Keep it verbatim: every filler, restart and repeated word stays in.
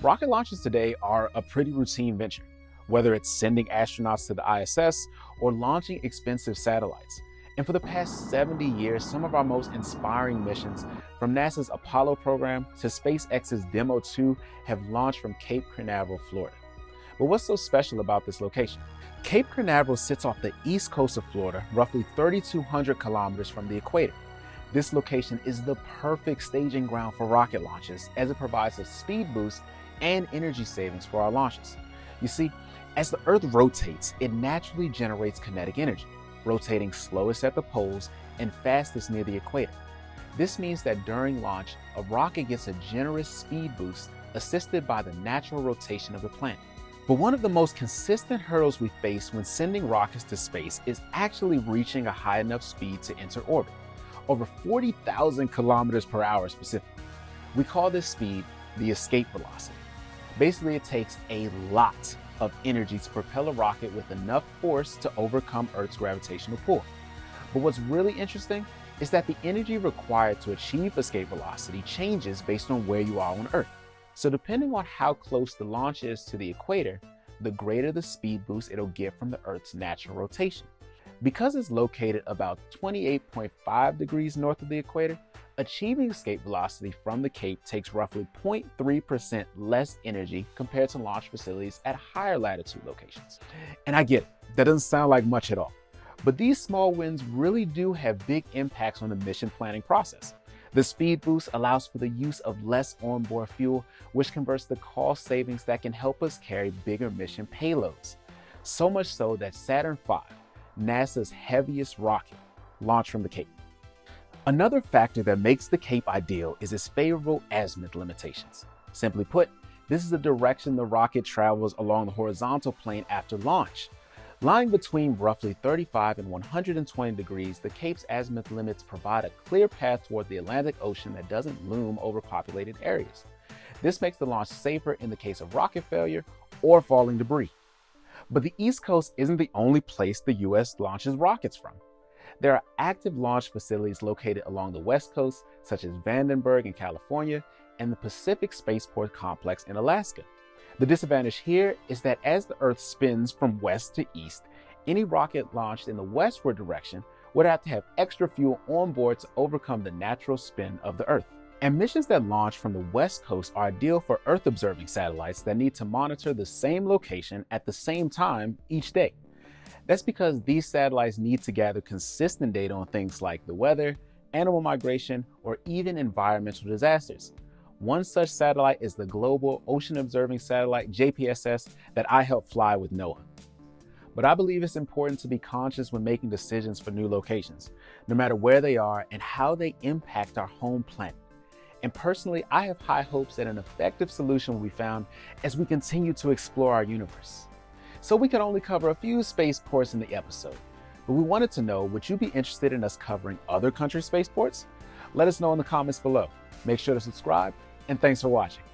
Rocket launches today are a pretty routine venture, whether it's sending astronauts to the I S S or launching expensive satellites. And for the past seventy years, some of our most inspiring missions, from NASA's Apollo program to SpaceX's Demo two, have launched from Cape Canaveral, Florida. But what's so special about this location? Cape Canaveral sits off the east coast of Florida, roughly three thousand two hundred kilometers from the equator. This location is the perfect staging ground for rocket launches, as it provides a speed boost and energy savings for our launches. You see, as the Earth rotates, it naturally generates kinetic energy, rotating slowest at the poles and fastest near the equator. This means that during launch, a rocket gets a generous speed boost assisted by the natural rotation of the planet. But one of the most consistent hurdles we face when sending rockets to space is actually reaching a high enough speed to enter orbit, over forty thousand kilometers per hour specifically. We call this speed the escape velocity. Basically, it takes a lot of energy to propel a rocket with enough force to overcome Earth's gravitational pull. But what's really interesting is that the energy required to achieve escape velocity changes based on where you are on Earth. So depending on how close the launch is to the equator, the greater the speed boost it'll get from the Earth's natural rotation. Because it's located about twenty-eight point five degrees north of the equator, achieving escape velocity from the Cape takes roughly zero point three percent less energy compared to launch facilities at higher latitude locations. And I get it, that doesn't sound like much at all. But these small wins really do have big impacts on the mission planning process. The speed boost allows for the use of less onboard fuel, which converts to cost savings that can help us carry bigger mission payloads. So much so that Saturn five, NASA's heaviest rocket, launched from the Cape. Another factor that makes the Cape ideal is its favorable azimuth limitations. Simply put, this is the direction the rocket travels along the horizontal plane after launch. Lying between roughly thirty-five and one hundred twenty degrees, the Cape's azimuth limits provide a clear path toward the Atlantic Ocean that doesn't loom over populated areas. This makes the launch safer in the case of rocket failure or falling debris. But the East Coast isn't the only place the U S launches rockets from. There are active launch facilities located along the West Coast, such as Vandenberg in California and the Pacific Spaceport Complex in Alaska. The disadvantage here is that as the Earth spins from west to east, any rocket launched in the westward direction would have to have extra fuel on board to overcome the natural spin of the Earth. And missions that launch from the West Coast are ideal for Earth-observing satellites that need to monitor the same location at the same time each day. That's because these satellites need to gather consistent data on things like the weather, animal migration, or even environmental disasters. One such satellite is the global ocean observing satellite J P S S that I helped fly with NOAA. But I believe it's important to be conscious when making decisions for new locations, no matter where they are and how they impact our home planet. And personally, I have high hopes that an effective solution will be found as we continue to explore our universe. So we could only cover a few spaceports in the episode, but we wanted to know, would you be interested in us covering other countries' spaceports? Let us know in the comments below. Make sure to subscribe, and thanks for watching.